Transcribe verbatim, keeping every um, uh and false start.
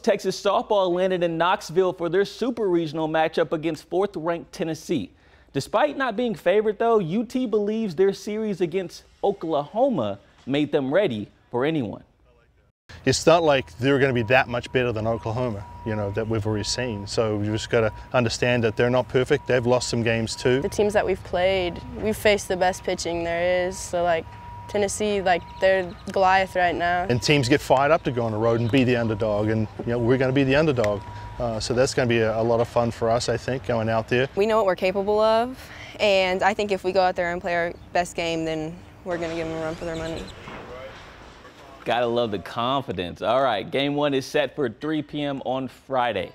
Texas softball landed in Knoxville for their super regional matchup against fourth ranked Tennessee. Despite not being favored though, U T believes their series against Oklahoma made them ready for anyone. It's not like they're going to be that much better than Oklahoma, you know, that we've already seen. So we've just got to understand that they're not perfect. They've lost some games too. The teams that we've played, we've faced the best pitching there is. So like Tennessee, like, they're Goliath right now. And teams get fired up to go on the road and be the underdog, and, you know, we're going to be the underdog. Uh, so that's going to be a, a lot of fun for us, I think, going out there. We know what we're capable of, and I think if we go out there and play our best game, then we're going to give them a run for their money. Gotta love the confidence. All right, game one is set for three p m on Friday.